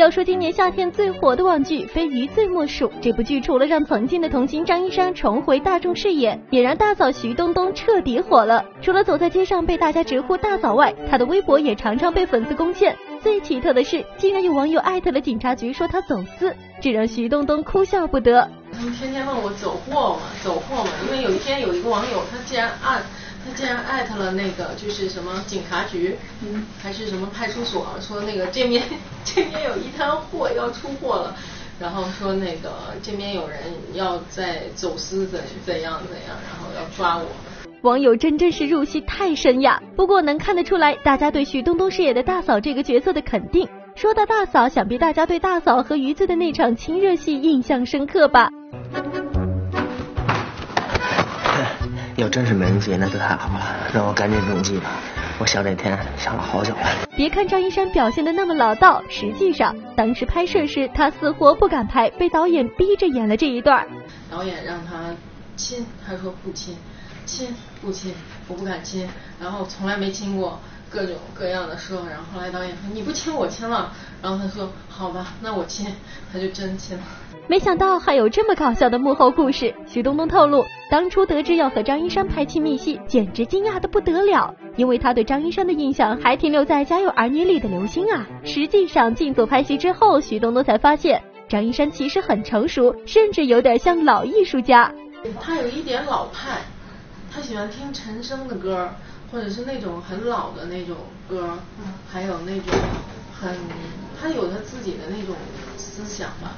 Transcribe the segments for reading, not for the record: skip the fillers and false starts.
要说今年夏天最火的网剧，非《余罪》莫属。这部剧除了让曾经的童星张一山重回大众视野，也让大嫂徐冬冬彻底火了。除了走在街上被大家直呼大嫂外，她的微博也常常被粉丝攻陷。最奇特的是，竟然有网友艾特了警察局说她走私，这让徐冬冬哭笑不得。他们天天问我走货吗？走货吗？因为有一天有一个网友，他竟然艾特了那个就是什么警察局，还是什么派出所，说那个这边有一摊货要出货了，然后说那个这边有人要在走私怎样，然后要抓我。网友真正是入戏太深呀。不过能看得出来，大家对徐冬冬饰演的大嫂这个角色的肯定。说到大嫂，想必大家对大嫂和余罪的那场亲热戏印象深刻吧？要真是没余罪，那就太好了。那我赶紧中计吧，我想这天想了好久了。别看张一山表现得那么老道，实际上当时拍摄时他死活不敢拍，被导演逼着演了这一段。导演让他亲，他说不亲，亲不亲，我不敢亲，然后从来没亲过。各种各样的说，然后后来导演说你不亲我亲了，然后他说好吧，那我亲，他就真亲了。没想到还有这么搞笑的幕后故事。徐冬冬透露，当初得知要和张一山拍亲密戏，简直惊讶得不得了，因为他对张一山的印象还停留在《家有儿女》里的刘星啊。实际上进组拍戏之后，徐冬冬才发现张一山其实很成熟，甚至有点像老艺术家。他有一点老派，他喜欢听陈升的歌，或者是那种很老的那种歌，还有那种他有他自己的那种思想吧。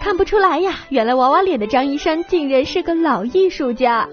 看不出来呀，原来娃娃脸的张一山竟然是个老艺术家。